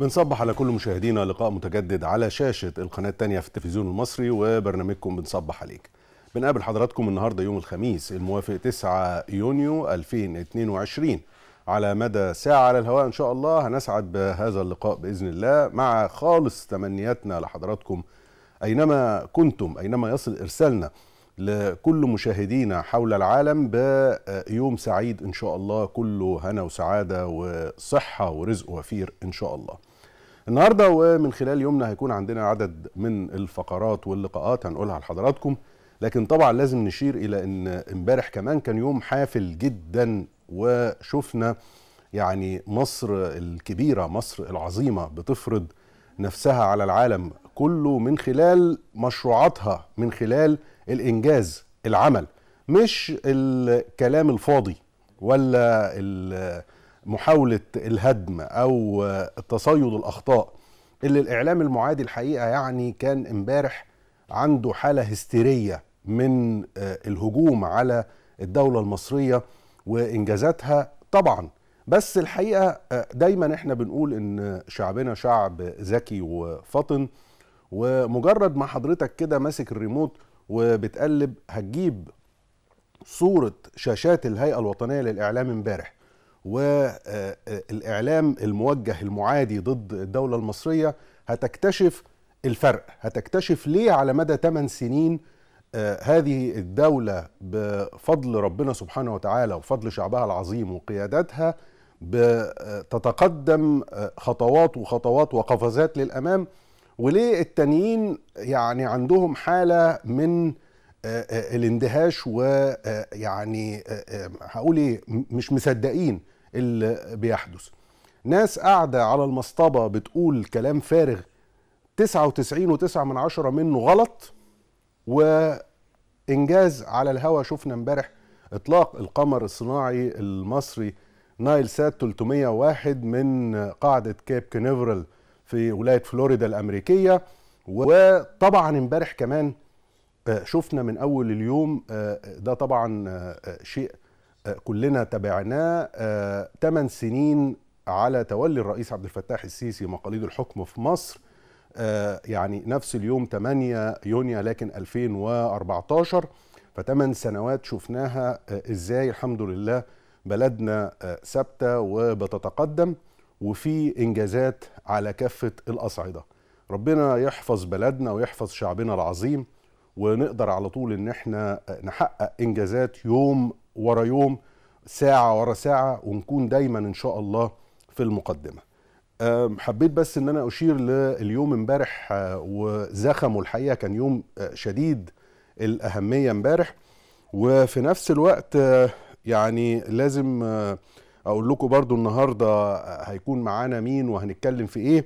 بنصبح على كل مشاهدينا لقاء متجدد على شاشة القناة الثانية في التلفزيون المصري وبرنامجكم بنصبح عليك. بنقابل حضراتكم النهاردة يوم الخميس الموافق 9 يونيو 2022 على مدى ساعة على الهواء إن شاء الله. هنسعد بهذا اللقاء بإذن الله مع خالص تمنياتنا لحضراتكم أينما كنتم، أينما يصل إرسالنا لكل مشاهدينا حول العالم بيوم سعيد إن شاء الله، كله هنا وسعادة وصحة ورزق وفير إن شاء الله. النهاردة ومن خلال يومنا هيكون عندنا عدد من الفقرات واللقاءات هنقولها لحضراتكم، لكن طبعا لازم نشير إلى أن امبارح كمان كان يوم حافل جدا، وشفنا يعني مصر الكبيرة مصر العظيمة بتفرض نفسها على العالم كله من خلال مشروعاتها، من خلال الإنجاز، العمل، مش الكلام الفاضي ولا محاولة الهدم أو تصيد الأخطاء اللي الإعلام المعادي الحقيقة يعني كان امبارح عنده حالة هستيرية من الهجوم على الدولة المصرية وإنجازاتها طبعا. بس الحقيقة دايما احنا بنقول إن شعبنا شعب ذكي وفطن، ومجرد ما حضرتك كده ماسك الريموت وبتقلب هتجيب صورة شاشات الهيئة الوطنية للإعلام امبارح والإعلام الموجه المعادي ضد الدولة المصرية. هتكتشف الفرق، هتكتشف ليه على مدى 8 سنين هذه الدولة بفضل ربنا سبحانه وتعالى وفضل شعبها العظيم وقيادتها بتتقدم خطوات وخطوات وقفزات للأمام، وليه التانيين يعني عندهم حالة من الاندهاش ويعني هقول ايه، مش مصدقين اللي بيحدث. ناس قاعدة على المصطبة بتقول كلام فارغ 99.9 منه غلط، وإنجاز على الهوا. شفنا امبارح إطلاق القمر الصناعي المصري نايل سات 301 من قاعدة كيب كينيفرل في ولاية فلوريدا الأمريكية. وطبعا امبارح كمان شفنا من أول اليوم، ده طبعا شيء كلنا تابعناه، 8 سنين على تولي الرئيس عبد الفتاح السيسي مقاليد الحكم في مصر، يعني نفس اليوم 8 يونيو لكن 2014، ف8 سنوات شفناها ازاي الحمد لله بلدنا ثابته وبتتقدم وفي انجازات على كافه الاصعده. ربنا يحفظ بلدنا ويحفظ شعبنا العظيم، ونقدر على طول ان احنا نحقق انجازات يوم ورا يوم، ساعه ورا ساعه، ونكون دايما ان شاء الله في المقدمه. حبيت بس ان انا اشير لليوم امبارح وزخمه، الحقيقه كان يوم شديد الاهميه امبارح. وفي نفس الوقت يعني لازم اقول لكم برضو النهارده هيكون معانا مين وهنتكلم في ايه.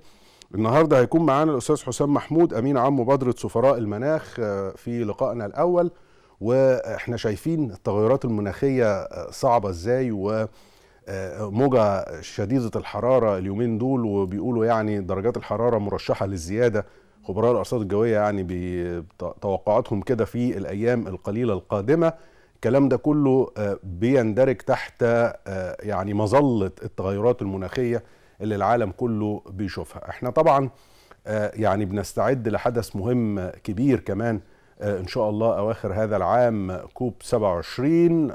النهارده هيكون معانا الاستاذ حسام محمود امين عام مبادره سفراء المناخ في لقائنا الاول، واحنا شايفين التغيرات المناخيه صعبه ازاي، و موجة شديدة الحرارة اليومين دول، وبيقولوا يعني درجات الحرارة مرشحة للزيادة. خبراء الأرصاد الجوية يعني بتوقعاتهم كده في الأيام القليلة القادمة. الكلام ده كله بيندرج تحت يعني مظلة التغيرات المناخية اللي العالم كله بيشوفها. احنا طبعا يعني بنستعد لحدث مهم كبير كمان إن شاء الله أواخر هذا العام، كوب 27،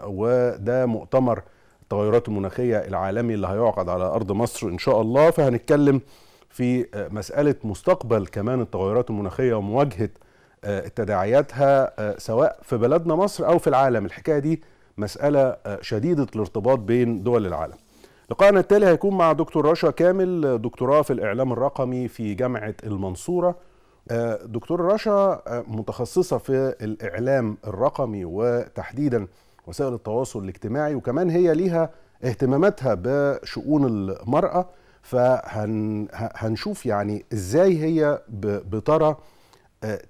وده مؤتمر التغيرات المناخية العالمي اللي هيعقد على أرض مصر إن شاء الله. فهنتكلم في مسألة مستقبل كمان التغيرات المناخية ومواجهة تداعياتها سواء في بلدنا مصر أو في العالم. الحكاية دي مسألة شديدة الارتباط بين دول العالم. لقاءنا التالي هيكون مع دكتور رشا كامل، دكتوراه في الإعلام الرقمي في جامعة المنصورة. دكتور رشا متخصصة في الإعلام الرقمي وتحديداً وسائل التواصل الاجتماعي، وكمان هي ليها اهتماماتها بشؤون المرأة. فهنشوف يعني ازاي هي بترى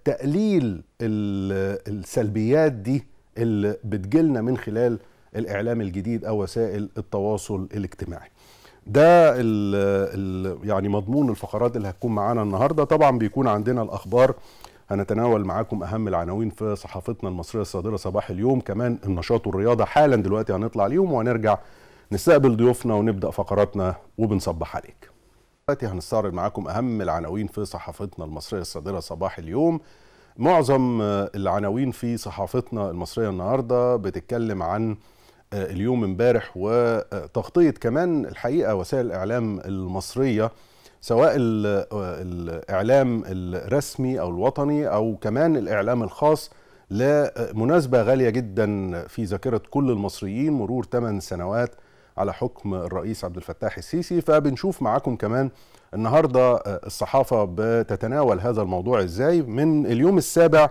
تقليل السلبيات دي اللي بتجيلنا من خلال الإعلام الجديد أو وسائل التواصل الاجتماعي. ده يعني مضمون الفقرات اللي هتكون معانا النهاردة. طبعا بيكون عندنا الأخبار، هنتناول معاكم أهم العناوين في صحافتنا المصرية الصادرة صباح اليوم، كمان النشاط والرياضة حالا دلوقتي هنطلع ليهم، وهنرجع نستقبل ضيوفنا ونبدأ فقراتنا وبنصبح عليك. هنستعرض معاكم أهم العناوين في صحافتنا المصرية الصادرة صباح اليوم. معظم العناوين في صحافتنا المصرية النهاردة بتتكلم عن اليوم امبارح وتغطية كمان الحقيقة وسائل الإعلام المصرية، سواء الإعلام الرسمي أو الوطني أو كمان الإعلام الخاص، لمناسبة غالية جدا في ذاكرة كل المصريين مرور 8 سنوات على حكم الرئيس عبد الفتاح السيسي. فبنشوف معاكم كمان النهاردة الصحافة بتتناول هذا الموضوع إزاي. من اليوم السابع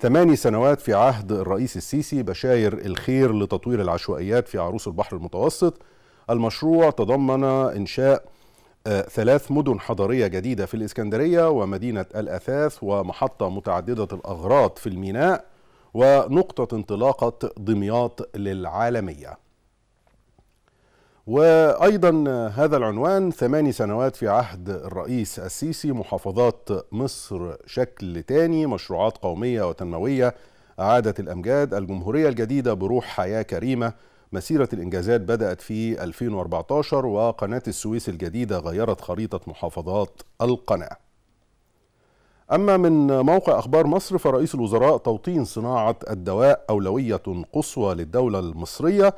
8 سنوات في عهد الرئيس السيسي، بشاير الخير لتطوير العشوائيات في عروس البحر المتوسط. المشروع تضمن إنشاء 3 مدن حضرية جديدة في الإسكندرية ومدينة الأثاث، ومحطة متعددة الأغراض في الميناء، ونقطة انطلاقة دمياط للعالمية. وأيضا هذا العنوان 8 سنوات في عهد الرئيس السيسي، محافظات مصر شكل تاني، مشروعات قومية وتنموية أعادت الأمجاد، الجمهورية الجديدة بروح حياة كريمة، مسيرة الإنجازات بدأت في 2014، وقناة السويس الجديدة غيرت خريطة محافظات القناة. أما من موقع أخبار مصر فرئيس الوزراء توطين صناعة الدواء أولوية قصوى للدولة المصرية،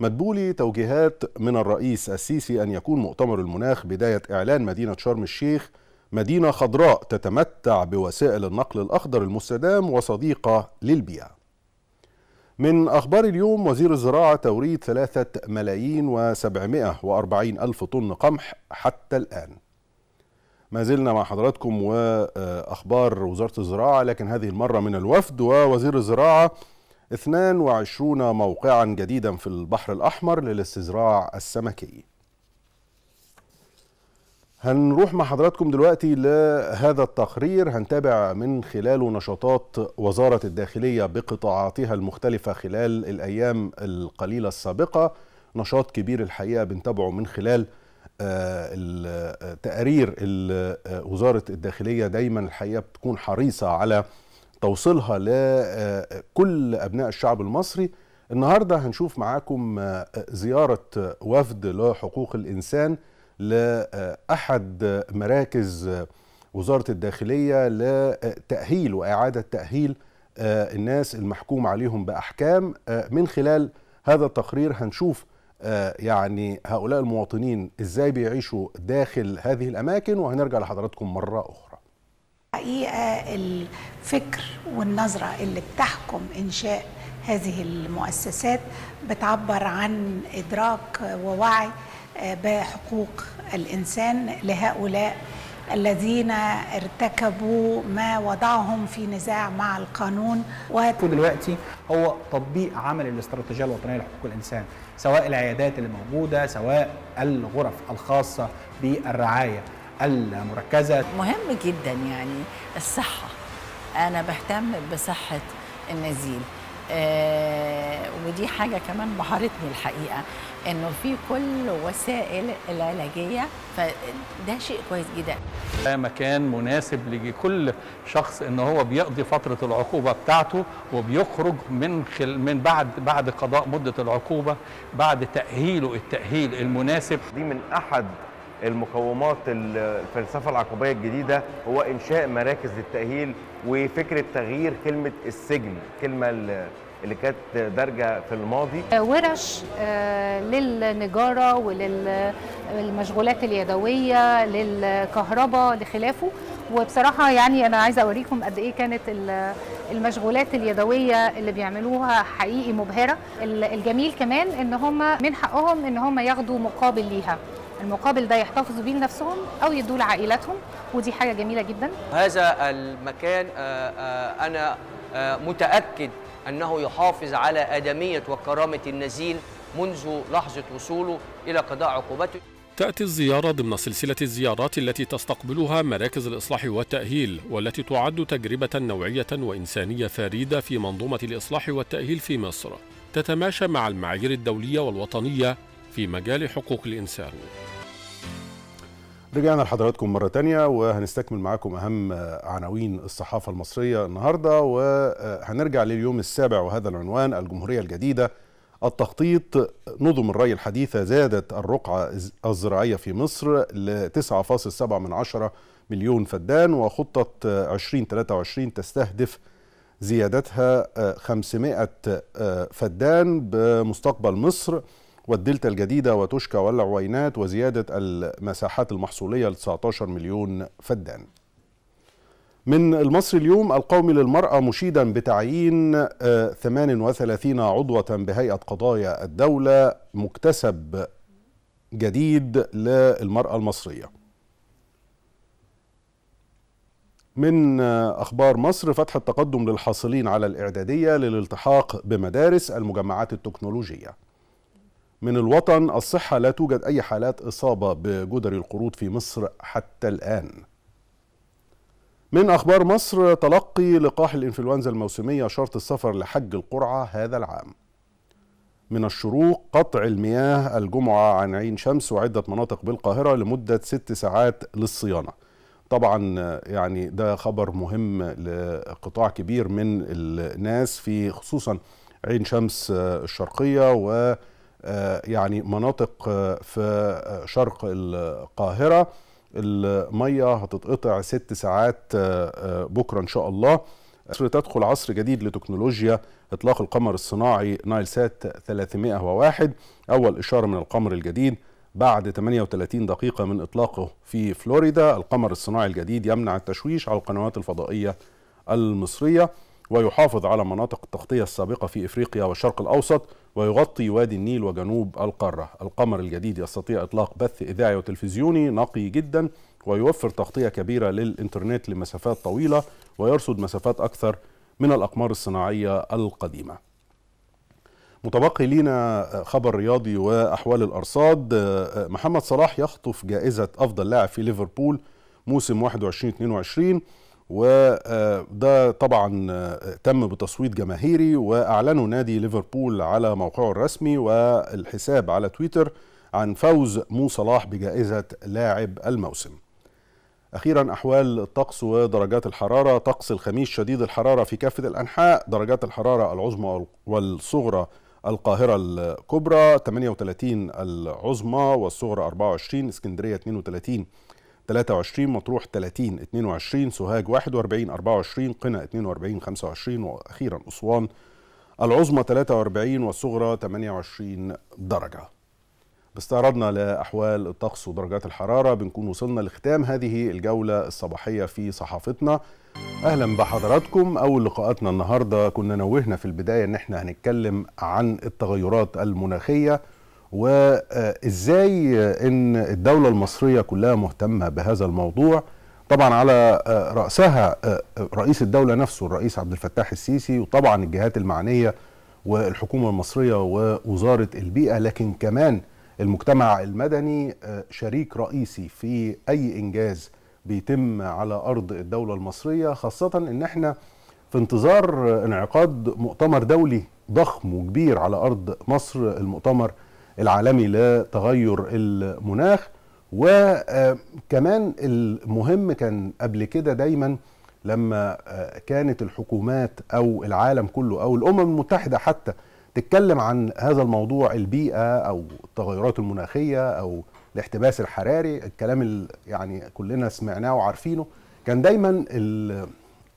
مدبولي توجيهات من الرئيس السيسي أن يكون مؤتمر المناخ بداية إعلان مدينة شرم الشيخ مدينة خضراء تتمتع بوسائل النقل الأخضر المستدام وصديقة للبيئة. من أخبار اليوم وزير الزراعة توريد 3,740,000 طن قمح حتى الآن. ما زلنا مع حضراتكم وأخبار وزارة الزراعة، لكن هذه المرة من الوفد. ووزير الزراعة 22 موقعا جديدا في البحر الأحمر للاستزراع السمكي. هنروح مع حضراتكم دلوقتي لهذا التقرير هنتابع من خلاله نشاطات وزارة الداخلية بقطاعاتها المختلفة خلال الأيام القليلة السابقة. نشاط كبير الحقيقة بنتابعه من خلال التقارير. وزارة الداخلية دايما الحقيقة بتكون حريصة على توصيلها لكل أبناء الشعب المصري. النهاردة هنشوف معاكم زيارة وفد لحقوق الإنسان لأحد مراكز وزارة الداخلية لتأهيل وإعادة تأهيل الناس المحكوم عليهم بأحكام. من خلال هذا التقرير هنشوف يعني هؤلاء المواطنين إزاي بيعيشوا داخل هذه الأماكن، وهنرجع لحضراتكم مرة أخرى. حقيقة الفكر والنظرة اللي بتحكم إنشاء هذه المؤسسات بتعبر عن إدراك ووعي بحقوق الإنسان لهؤلاء الذين ارتكبوا ما وضعهم في نزاع مع القانون. ودلوقتي هو تطبيق عمل الاستراتيجية الوطنية لحقوق الإنسان، سواء العيادات اللي موجودة، سواء الغرف الخاصة بالرعاية المركزة. مهم جدا يعني الصحة، أنا بهتم بصحة النزيل، ودي حاجة كمان بهرتني الحقيقة، إنه في كل وسائل العلاجية، فده شيء كويس جدا. ده مكان مناسب لكل شخص إن هو بيقضي فترة العقوبة بتاعته وبيخرج من بعد قضاء مدة العقوبة بعد تأهيله التأهيل المناسب. دي من أحد المقومات الفلسفة العقوبية الجديدة، هو إنشاء مراكز للتأهيل وفكرة تغيير كلمة السجن، كلمة اللي كانت دارجة في الماضي. ورش للنجارة وللمشغولات اليدوية، للكهرباء، لخلافه. وبصراحة يعني أنا عايزة أوريكم قد إيه كانت المشغولات اليدوية اللي بيعملوها حقيقي مبهرة. الجميل كمان إن هم من حقهم إن هم ياخدوا مقابل ليها، المقابل ده يحتفظوا بيه لنفسهم أو يدوه لعائلاتهم، ودي حاجة جميلة جدا. هذا المكان أنا متأكد أنه يحافظ على آدمية وكرامة النزيل منذ لحظة وصوله إلى قضاء عقوبته. تأتي الزيارة ضمن سلسلة الزيارات التي تستقبلها مراكز الإصلاح والتأهيل، والتي تعد تجربة نوعية وإنسانية فريدة في منظومة الإصلاح والتأهيل في مصر، تتماشى مع المعايير الدولية والوطنية في مجال حقوق الإنسان. رجعنا لحضراتكم مرة تانية وهنستكمل معاكم أهم عناوين الصحافة المصرية النهاردة. وهنرجع لليوم السابع وهذا العنوان الجمهورية الجديدة التخطيط نظم الري الحديثة زادت الرقعة الزراعية في مصر ل 9.7 مليون فدان، وخطة 2023 تستهدف زيادتها 500 فدان بمستقبل مصر والدلتا الجديدة وتشكى والعوينات، وزيادة المساحات المحصولية ل 19 مليون فدان. من المصري اليوم القومي للمرأة مشيدا بتعيين 38 عضوة بهيئة قضايا الدولة، مكتسب جديد للمرأة المصرية. من أخبار مصر، فتح التقدم للحاصلين على الإعدادية للالتحاق بمدارس المجمعات التكنولوجية. من الوطن، الصحة لا توجد أي حالات إصابة بجدر القرود في مصر حتى الآن. من أخبار مصر، تلقي لقاح الإنفلونزا الموسمية شرط السفر لحج القرعة هذا العام. من الشروق، قطع المياه الجمعة عن عين شمس وعدة مناطق بالقاهرة لمدة 6 ساعات للصيانة. طبعا يعني ده خبر مهم لقطاع كبير من الناس، في خصوصا عين شمس الشرقية و يعني مناطق في شرق القاهرة. المية هتتقطع 6 ساعات بكرة إن شاء الله. مصر تدخل عصر جديد لتكنولوجيا إطلاق القمر الصناعي نايل سات 301، أول إشارة من القمر الجديد بعد 38 دقيقة من إطلاقه في فلوريدا. القمر الصناعي الجديد يمنع التشويش على القنوات الفضائية المصرية، ويحافظ على مناطق التغطية السابقة في إفريقيا والشرق الأوسط، ويغطي وادي النيل وجنوب القارة. القمر الجديد يستطيع إطلاق بث إذاعي وتلفزيوني نقي جدا، ويوفر تغطية كبيرة للإنترنت لمسافات طويلة، ويرصد مسافات أكثر من الأقمار الصناعية القديمة. متبقي لنا خبر رياضي وأحوال الأرصاد. محمد صلاح يخطف جائزة أفضل لاعب في ليفربول موسم 21-22، وده طبعا تم بتصويت جماهيري، وأعلنوا نادي ليفربول على موقعه الرسمي والحساب على تويتر عن فوز مو صلاح بجائزة لاعب الموسم. أخيرا أحوال الطقس ودرجات الحرارة. طقس الخميس شديد الحرارة في كافة الأنحاء، درجات الحرارة العظمى والصغرى القاهرة الكبرى 38، العظمى والصغرى 24، اسكندرية 32 23، مطروح 30 22، سوهاج 41 24، قنا 42 25، واخيرا اسوان العظمى 43 والصغرى 28 درجه. باستعراضنا لاحوال الطقس ودرجات الحراره بنكون وصلنا لختام هذه الجوله الصباحيه في صحافتنا. اهلا بحضراتكم. اول لقاءاتنا النهارده كنا نوهنا في البدايه ان احنا هنتكلم عن التغيرات المناخيه، وإزاي إن الدولة المصرية كلها مهتمة بهذا الموضوع. طبعا على رأسها رئيس الدولة نفسه الرئيس عبد الفتاح السيسي، وطبعا الجهات المعنية والحكومة المصرية ووزارة البيئة، لكن كمان المجتمع المدني شريك رئيسي في أي إنجاز بيتم على أرض الدولة المصرية، خاصة إن احنا في انتظار انعقاد مؤتمر دولي ضخم وكبير على أرض مصر، المؤتمر العالمي لتغير المناخ. وكمان المهم كان قبل كده دايما لما كانت الحكومات أو العالم كله أو الأمم المتحدة حتى تتكلم عن هذا الموضوع، البيئة أو التغيرات المناخية أو الاحتباس الحراري، الكلام اللي يعني كلنا سمعناه وعارفينه، كان دايما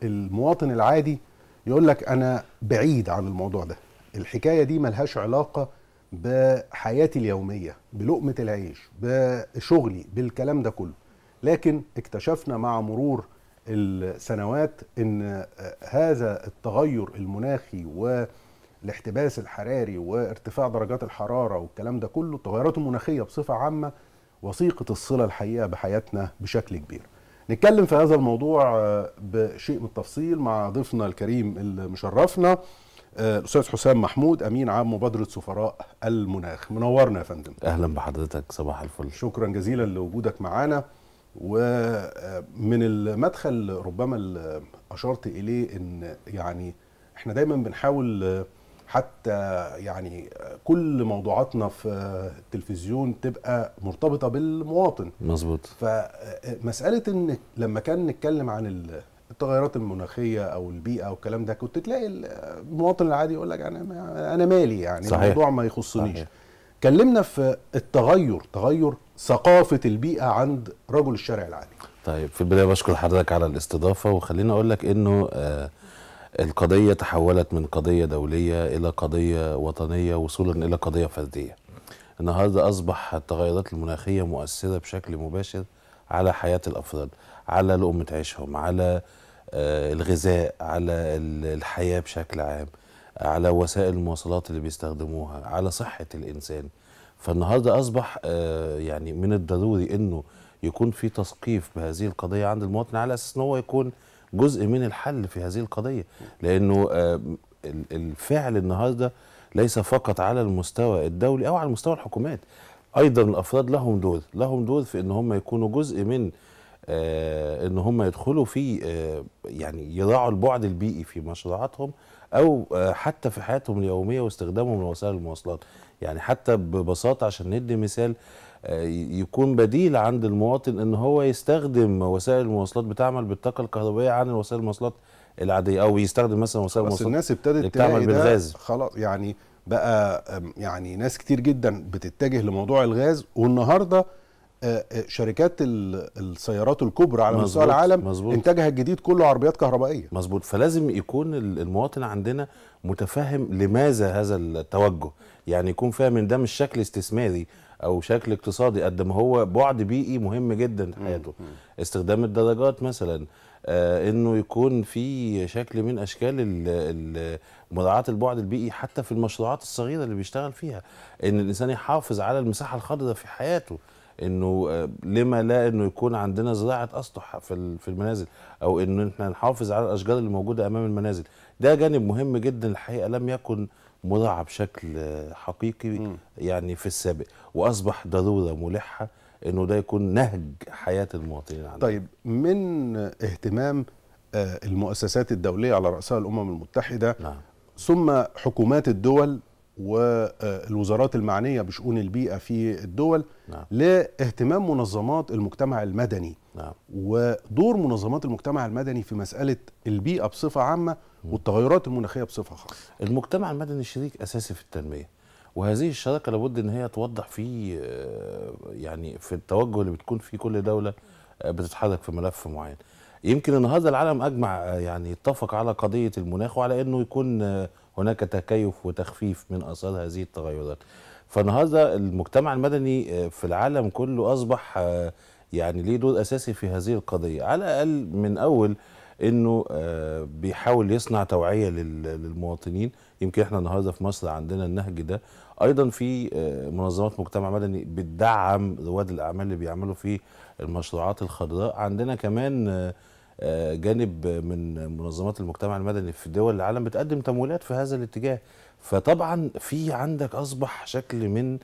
المواطن العادي يقول لك أنا بعيد عن الموضوع ده، الحكاية دي ملهاش علاقة بحياتي اليومية، بلقمة العيش، بشغلي، بالكلام ده كله. لكن اكتشفنا مع مرور السنوات ان هذا التغير المناخي والاحتباس الحراري وارتفاع درجات الحرارة والكلام ده كله، التغيرات المناخية بصفة عامة وثيقة الصلة الحقيقة بحياتنا بشكل كبير. نتكلم في هذا الموضوع بشيء من التفصيل مع ضيفنا الكريم اللي مشرفنا الأستاذ حسام محمود، أمين عام مبادرة سفراء المناخ. منورنا يا فندم. أهلا بحضرتك، صباح الفل. شكرا جزيلا لوجودك معانا. ومن المدخل ربما اللي أشرت إليه إن يعني إحنا دايما بنحاول حتى يعني كل موضوعاتنا في التلفزيون تبقى مرتبطة بالمواطن. مظبوط. فمسألة إن لما كان نتكلم عن التغيرات المناخيه او البيئه والكلام ده، كنت تلاقي المواطن العادي يقول لك انا مالي، يعني صحيح. الموضوع ما يخصنيش. صحيح. كلمنا في التغير، تغير ثقافه البيئه عند رجل الشارع العادي. طيب في البدايه بشكر حضرتك على الاستضافه، وخليني اقول لك انه القضيه تحولت من قضيه دوليه الى قضيه وطنيه وصولا الى قضيه فرديه. النهارده اصبح التغيرات المناخيه مؤثره بشكل مباشر على حياه الافراد، على لقمه عيشهم، على الغذاء، على الحياه بشكل عام، على وسائل المواصلات اللي بيستخدموها، على صحه الانسان. فالنهارده اصبح يعني من الضروري انه يكون في تثقيف بهذه القضيه عند المواطن على اساس ان هو يكون جزء من الحل في هذه القضيه، لانه الفعل النهارده ليس فقط على المستوى الدولي او على مستوى الحكومات، ايضا الافراد لهم دور، لهم دور في ان هم يكونوا جزء من ان هم يدخلوا في يعني يراعوا البعد البيئي في مشروعاتهم او حتى في حياتهم اليوميه واستخدامهم لوسائل المواصلات. يعني حتى ببساطه عشان ندي مثال يكون بديل عند المواطن ان هو يستخدم وسائل المواصلات بتعمل بالطاقه الكهربائيه عن وسائل المواصلات العاديه، او يستخدم مثلا وسائل المواصلات. الناس ابتدت تعمل بالغاز خلاص، يعني بقى يعني ناس كتير جدا بتتجه لموضوع الغاز، والنهارده شركات السيارات الكبرى على مستوى العالم انتاجها الجديد كله عربيات كهربائيه. مظبوط. فلازم يكون المواطن عندنا متفهم لماذا هذا التوجه، يعني يكون فاهم ان ده مش شكل استثماري او شكل اقتصادي قد ما هو بعد بيئي مهم جدا في حياته. استخدام الدراجات مثلا، انه يكون في شكل من اشكال مراعاه البعد البيئي حتى في المشروعات الصغيره اللي بيشتغل فيها، ان الانسان يحافظ على المساحه الخضراء في حياته، انه لما لا انه يكون عندنا زراعه اسطح في المنازل، او ان احنا نحافظ على الاشجار اللي موجوده امام المنازل. ده جانب مهم جدا الحقيقه لم يكن مراعى بشكل حقيقي يعني في السابق، واصبح ضروره ملحه انه ده يكون نهج حياه المواطنين عندنا. طيب من اهتمام المؤسسات الدوليه على راسها الامم المتحده، نعم، ثم حكومات الدول والوزارات المعنيه بشؤون البيئه في الدول، نعم، لاهتمام منظمات المجتمع المدني، نعم، ودور منظمات المجتمع المدني في مساله البيئه بصفه عامه والتغيرات المناخيه بصفه خاصه. المجتمع المدني شريك اساسي في التنميه، وهذه الشراكه لابد ان هي توضح في يعني في التوجه اللي بتكون فيه كل دوله بتتحرك في ملف معين. يمكن النهارده العالم اجمع يعني اتفق على قضيه المناخ وعلى انه يكون هناك تكيف وتخفيف من اثار هذه التغيرات. فالنهارده المجتمع المدني في العالم كله اصبح يعني ليه دور اساسي في هذه القضيه، على الاقل من اول انه بيحاول يصنع توعيه للمواطنين. يمكن احنا النهارده في مصر عندنا النهج ده، ايضا في منظمات مجتمع مدني بتدعم رواد الاعمال اللي بيعملوا في المشروعات الخضراء. عندنا كمان جانب من منظمات المجتمع المدني في دول العالم بتقدم تمويلات في هذا الاتجاه. فطبعا في عندك اصبح شكل من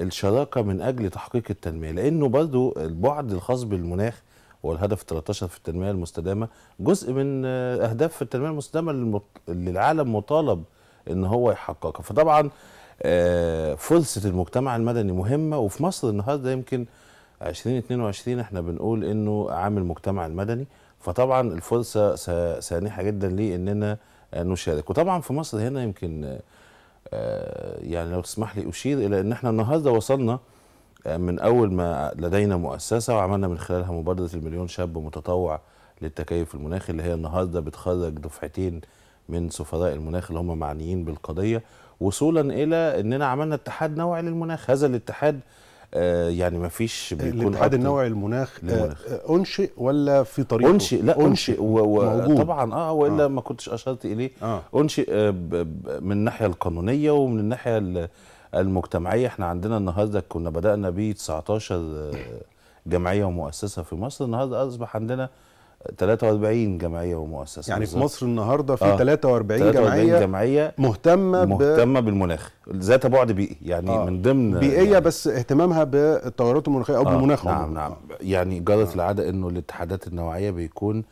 الشراكه من اجل تحقيق التنميه، لانه برضو البعد الخاص بالمناخ والهدف 13 في التنميه المستدامه جزء من اهداف في التنميه المستدامه اللي العالم مطالب ان هو يحققها. فطبعا فرصه المجتمع المدني مهمه، وفي مصر النهارده يمكن 2022 احنا بنقول انه عام المجتمع المدني، فطبعا الفرصه سانحه جدا ليه اننا نشارك. وطبعا في مصر هنا يمكن يعني لو تسمح لي اشير الى ان احنا النهارده وصلنا من اول ما لدينا مؤسسه وعملنا من خلالها مبادره المليون شاب متطوع للتكيف المناخي، اللي هي النهارده بتخرج دفعتين من سفراء المناخ اللي هم معنيين بالقضيه، وصولا الى اننا عملنا اتحاد نوعي للمناخ. هذا الاتحاد يعني ما فيش بيكون الاتحاد النوعي للمناخ انشئ ولا في طريقه؟ انشئ، لا انشئ طبعا والا ما كنتش اشرت اليه. انشئ من الناحيه القانونيه ومن الناحيه المجتمعيه. احنا عندنا النهارده كنا بدانا ب 19 جمعيه ومؤسسه في مصر، النهارده اصبح عندنا 43 جمعيه ومؤسسه. يعني في مصر النهارده في 43 جمعيه مهتمه بالمناخ ذات بعد بيئي، يعني من ضمن بيئيه يعني بس اهتمامها بالتغيرات المناخيه او بالمناخ. نعم نعم. يعني جرت العاده انه الاتحادات النوعيه بيكون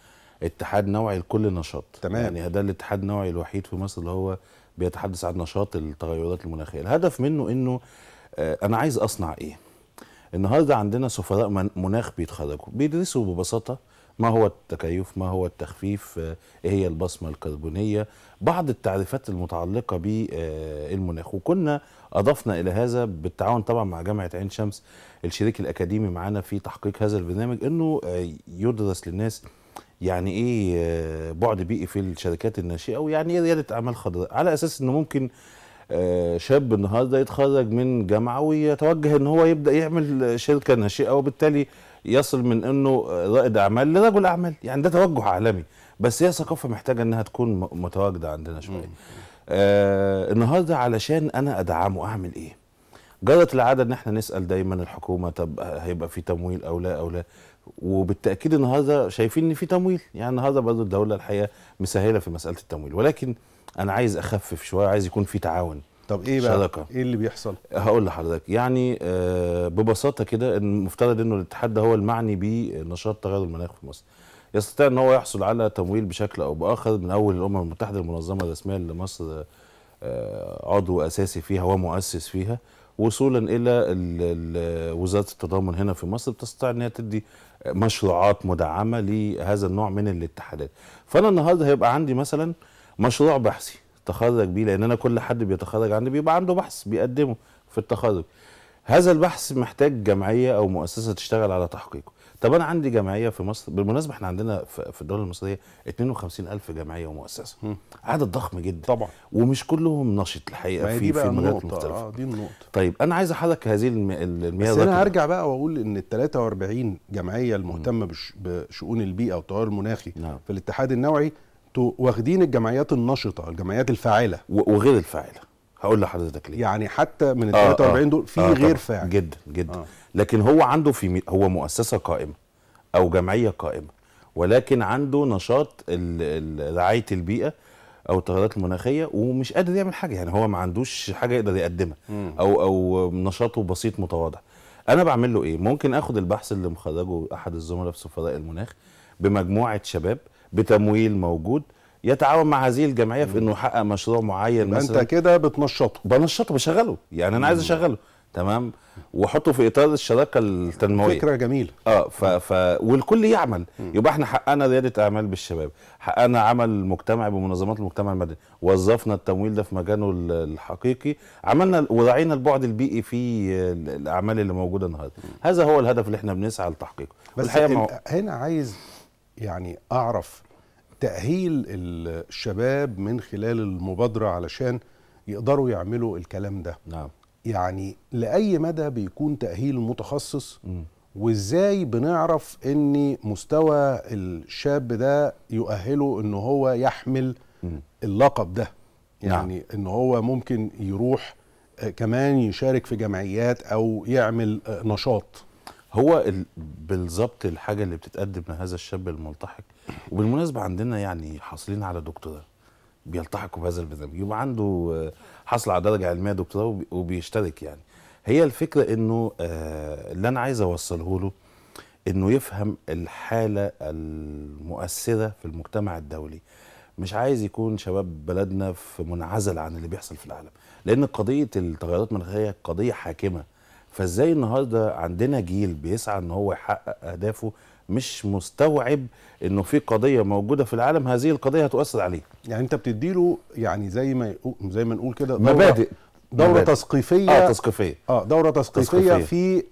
اتحاد نوعي لكل نشاط. تمام. يعني ده الاتحاد النوعي الوحيد في مصر اللي هو بيتحدث عن نشاط التغيرات المناخيه. الهدف منه انه انا عايز اصنع ايه؟ النهارده عندنا سفراء مناخ بيتخرجوا بيدرسوا ببساطه ما هو التكيف، ما هو التخفيف، ايه هي البصمه الكربونيه، بعض التعريفات المتعلقه بالمناخ. وكنا اضفنا الى هذا بالتعاون طبعا مع جامعه عين شمس الشريك الاكاديمي معانا في تحقيق هذا البرنامج، انه يدرس للناس يعني ايه بعد بيئي في الشركات الناشئه، ويعني ايه رياده اعمال خضراء، على اساس انه ممكن شاب النهارده يتخرج من جامعه ويتوجه ان هو يبدا يعمل شركه ناشئه، وبالتالي يصل من انه رائد اعمال لرجل اعمال. يعني ده توجه عالمي، بس هي ثقافه محتاجه انها تكون متواجده عندنا شويه. النهارده علشان انا ادعمه اعمل ايه؟ جرت العاده ان احنا نسال دايما الحكومه، طب هيبقى في تمويل او لا او لا، وبالتاكيد النهارده شايفين ان في تمويل، يعني النهارده برضه الدوله الحقيقه مسهله في مساله التمويل، ولكن انا عايز اخفف شويه، عايز يكون في تعاون. طب ايه بقى شراكة. ايه اللي بيحصل؟ هقول لحضرتك يعني ببساطه كده، المفترض انه الاتحاد ده هو المعني بنشاط تغير المناخ في مصر، يستطيع ان هو يحصل على تمويل بشكل او باخر من اول الامم المتحده، المنظمه الرسميه اللي مصر عضو اساسي فيها ومؤسس فيها، وصولا الى وزاره التضامن هنا في مصر بتستطيع ان هي تدي مشروعات مدعمه لهذا النوع من الاتحادات. فانا النهارده هيبقى عندي مثلا مشروع بحثي تخرج بيه، لان انا كل حد بيتخرج عندي بيبقى عنده بحث بيقدمه في التخرج. هذا البحث محتاج جمعيه او مؤسسه تشتغل على تحقيقه. طب انا عندي جمعيه في مصر، بالمناسبه احنا عندنا في الدوله المصريه 52,000 جمعيه ومؤسسه، عدد ضخم جدا طبعا، ومش كلهم نشط الحقيقه في المجالات المختلفه. دي النقطه. طيب انا عايز احرك هذه المياه. بس انا هرجع بقى واقول ان ال 43 جمعيه المهتمه بشؤون البيئه والتغير المناخي في الاتحاد النوعي واخدين الجمعيات النشطه، الجمعيات الفاعله وغير الفاعله. هقول لحضرتك ليه. يعني حتى من ال 43 دول في غير فاعل جدا جدا. لكن هو عنده هو مؤسسه قائمه او جمعيه قائمه، ولكن عنده نشاط رعايه البيئه او التغيرات المناخيه ومش قادر يعمل حاجه، يعني هو ما عندوش حاجه يقدر يقدمها او نشاطه بسيط متواضع. انا بعمل له ايه؟ ممكن اخد البحث اللي مخرجه احد الزملاء في سفراء المناخ بمجموعه شباب بتمويل موجود، يتعاون مع هذه الجمعيه في انه يحقق مشروع معين مثلا. انت كده بتنشطه. بنشطه، بشغله، يعني انا عايز اشغله تمام واحطه في اطار الشراكه التنمويه. فكره جميله. والكل يعمل. يبقى احنا حققنا رياده اعمال بالشباب، حققنا عمل مجتمعي بمنظمات المجتمع المدني، وظفنا التمويل ده في مكانه الحقيقي، عملنا وراعينا البعد البيئي في الاعمال اللي موجوده النهارده. هذا هو الهدف اللي احنا بنسعى لتحقيقه. بس هنا عايز يعني اعرف تأهيل الشباب من خلال المبادرة علشان يقدروا يعملوا الكلام ده. نعم. يعني لأي مدى بيكون تأهيل متخصص، وإزاي بنعرف إن مستوى الشاب ده يؤهله إن هو يحمل اللقب ده، يعني نعم. إن هو ممكن يروح كمان يشارك في جمعيات أو يعمل نشاط. هو بالظبط الحاجه اللي بتتقدم لهذا الشاب الملتحق، وبالمناسبه عندنا يعني حاصلين على دكتوراه بيلتحقوا بهذا البرنامج، يبقى عنده حصل على درجه علميه دكتوراه وبيشترك. يعني هي الفكره انه اللي انا عايز اوصله له انه يفهم الحاله المؤثره في المجتمع الدولي، مش عايز يكون شباب بلدنا في منعزل عن اللي بيحصل في العالم، لان قضيه التغيرات المناخيه قضيه حاكمه. فازاي النهارده عندنا جيل بيسعى ان هو يحقق اهدافه، مش مستوعب انه في قضيه موجوده في العالم، هذه القضيه هتؤثر عليه. يعني انت بتديله يعني زي ما نقول كده مبادئ، دوره تثقيفيه. تثقيفيه. دوره تثقيفيه في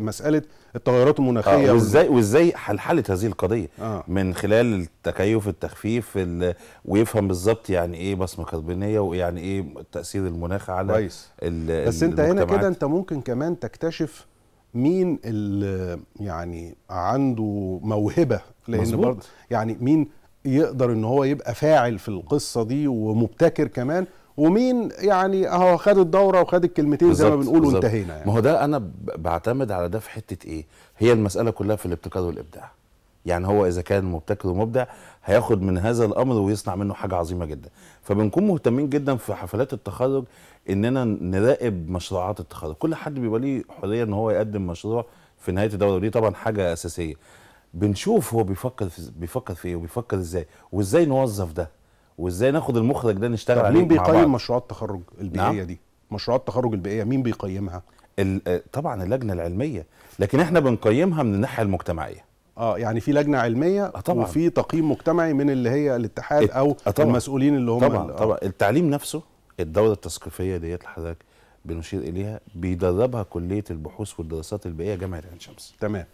مساله التغيرات المناخيه، وازاي حلحله هذه القضيه من خلال التكيف، التخفيف، ويفهم بالظبط يعني ايه بصمه كربونيه، ويعني ايه تاثير المناخ على كويس. بس انت هنا كده انت ممكن كمان تكتشف مين اللي يعني عنده موهبه، لان برضه يعني مين يقدر ان هو يبقى فاعل في القصه دي ومبتكر كمان، ومين يعني اهو خد الدوره وخد الكلمتين زي ما بنقول وانتهينا. يعني ما هو ده انا بعتمد على ده في حته ايه؟ هي المساله كلها في الابتكار والابداع. يعني هو اذا كان مبتكر ومبدع هياخد من هذا الامر ويصنع منه حاجه عظيمه جدا. فبنكون مهتمين جدا في حفلات التخرج اننا نراقب مشروعات التخرج، كل حد بيبقى ليه حريه ان هو يقدم مشروع في نهايه الدوره، ودي طبعا حاجه اساسيه. بنشوف هو بيفكر في ايه وبيفكر ازاي، وازاي نوظف ده، وازاي ناخد المخرج ده نشتغل عليه. مين بيقيم مشروعات التخرج البيئيه دي؟ مشروعات التخرج البيئيه مين بيقيمها؟ طبعا اللجنه العلميه، لكن احنا بنقيمها من الناحيه المجتمعيه. يعني في لجنه علميه طبعا. وفي تقييم مجتمعي من اللي هي الاتحاد او طبعا. المسؤولين اللي هم طبعا طبعا التعليم نفسه، الدوره التثقيفيه ديت لحضرتك بنشير اليها بيدربها كليه البحوث والدراسات البيئيه جامعه عين شمس. تمام،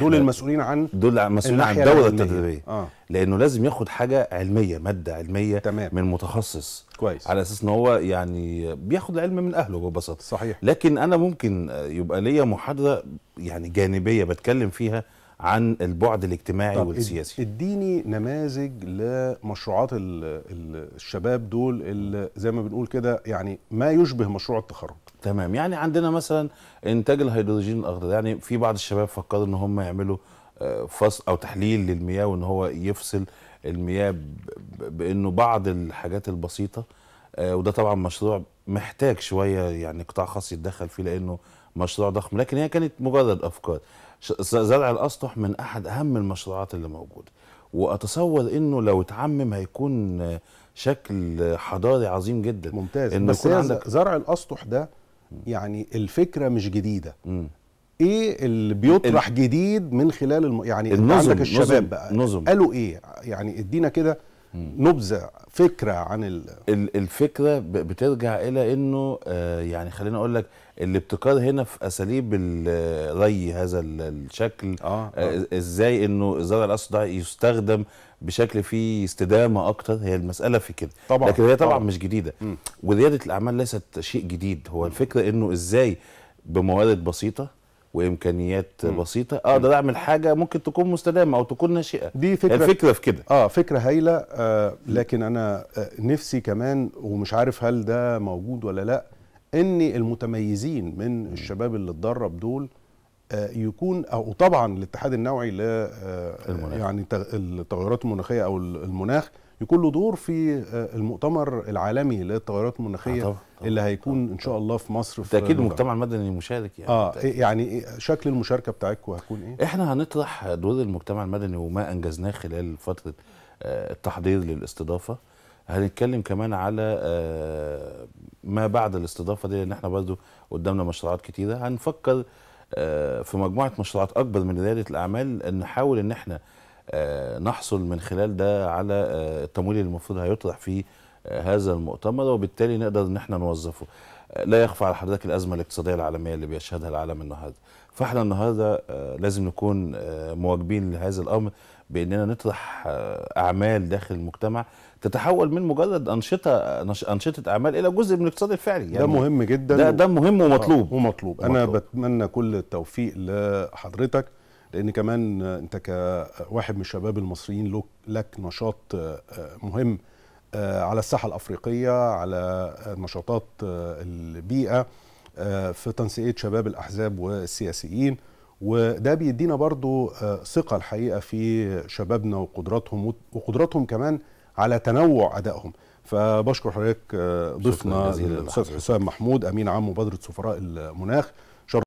دول المسؤولين عن الدوره التدريبيه لانه لازم ياخد حاجه علميه، ماده علميه تمام. من متخصص كويس على اساس ان هو يعني بياخد العلم من اهله ببساطه. صحيح. لكن انا ممكن يبقى ليا محاضره يعني جانبيه بتكلم فيها عن البعد الاجتماعي والسياسي. اديني نماذج لمشروعات الشباب دول اللي زي ما بنقول كده يعني ما يشبه مشروع التخرج. تمام، يعني عندنا مثلا انتاج الهيدروجين الاخضر، يعني في بعض الشباب فكروا ان هم يعملوا فصل او تحليل للمياه وان هو يفصل المياه بانه بعض الحاجات البسيطه، وده طبعا مشروع محتاج شويه يعني قطاع خاص يتدخل فيه لانه مشروع ضخم، لكن هي كانت مجرد افكار. زرع الاسطح من احد اهم المشروعات اللي موجوده، واتصور انه لو اتعمم هيكون شكل حضاري عظيم جدا. ممتاز. بس زرع الاسطح ده يعني الفكره مش جديده. ايه اللي بيطرح جديد من خلال يعني النظم عندك الشباب بقى نظم. قالوا ايه يعني؟ ادينا كده نبذه فكره عن الفكره بترجع الى انه يعني خلينا اقول لك الابتكار هنا في اساليب الري هذا الشكل. ازاي انه زرع الاسطح ده يستخدم بشكل فيه استدامه اكتر، هي المساله في كده طبعا. لكن هي طبعا مش جديده، ورياده الاعمال ليست شيء جديد. هو الفكره انه ازاي بموارد بسيطه وامكانيات بسيطه اقدر اعمل حاجه ممكن تكون مستدامه او تكون ناشئه. دي فكره، الفكره في كده فكره هايله. لكن انا نفسي كمان ومش عارف هل ده موجود ولا لا، ان المتميزين من الشباب اللي اتدرب دول يكون او طبعا الاتحاد النوعي ل يعني التغيرات المناخيه او المناخ يكون له دور في المؤتمر العالمي للتغيرات المناخيه طبعا. اللي هيكون ان شاء الله في مصر بالتاكيد. المجتمع المدني مشارك يعني يعني شكل المشاركه بتاعتكم هتكون ايه؟ احنا هنطرح دور المجتمع المدني وما انجزناه خلال فتره التحضير للاستضافه. هنتكلم كمان على ما بعد الاستضافه دي، لان احنا برضو قدامنا مشروعات كتيره. هنفكر في مجموعه مشروعات اكبر من رياده الاعمال، نحاول ان احنا نحصل من خلال ده على التمويل اللي المفروض هيطرح في هذا المؤتمر، وبالتالي نقدر ان احنا نوظفه. لا يخفى على حضرتك الازمه الاقتصاديه العالميه اللي بيشهدها العالم النهارده، فاحنا النهارده لازم نكون مواكبين لهذا الامر باننا نطرح اعمال داخل المجتمع تتحول من مجرد انشطه اعمال الى جزء من الاقتصاد الفعلي. يعني ده مهم جدا، ده مهم ومطلوب ومطلوب. انا بتمنى كل التوفيق لحضرتك، لأن كمان أنت كواحد من الشباب المصريين لك نشاط مهم على الساحة الأفريقية، على نشاطات البيئة، في تنسيق شباب الأحزاب والسياسيين، وده بيدينا برضو ثقة الحقيقة في شبابنا وقدراتهم كمان على تنوع أدائهم. فبشكر حضرتك ضيفنا الأستاذ حسام محمود، أمين عام مبادرة سفراء المناخ.